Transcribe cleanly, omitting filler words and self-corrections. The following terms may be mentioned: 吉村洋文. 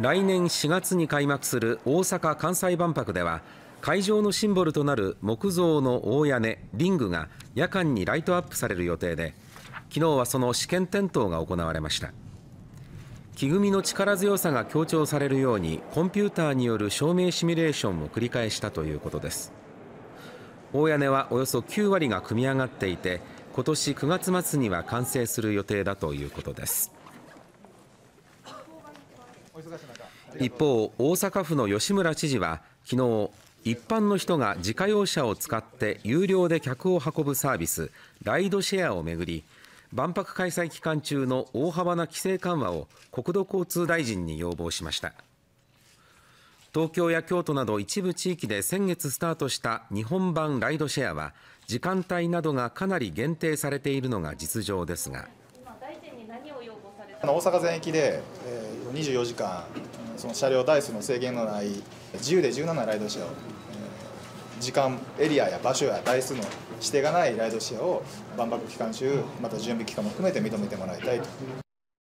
来年4月に開幕する大阪・関西万博では、会場のシンボルとなる木造の大屋根、リングが夜間にライトアップされる予定で、昨日はその試験点灯が行われました。木組みの力強さが強調されるように、コンピューターによる照明シミュレーションを繰り返したということです。大屋根はおよそ9割が組み上がっていて、今年9月末には完成する予定だということです。一方、大阪府の吉村知事は昨日、一般の人が自家用車を使って有料で客を運ぶサービス、ライドシェアをめぐり、万博開催期間中の大幅な規制緩和を国土交通大臣に要望しました。東京や京都など一部地域で先月スタートした日本版ライドシェアは、時間帯などがかなり限定されているのが実情ですが、大阪全域で24時間その車両台数の制限のない自由で柔軟なライドシェアを、時間、エリアや場所や台数の指定がないライドシェアを万博期間中、また準備期間も含めて認めてもらいたいと。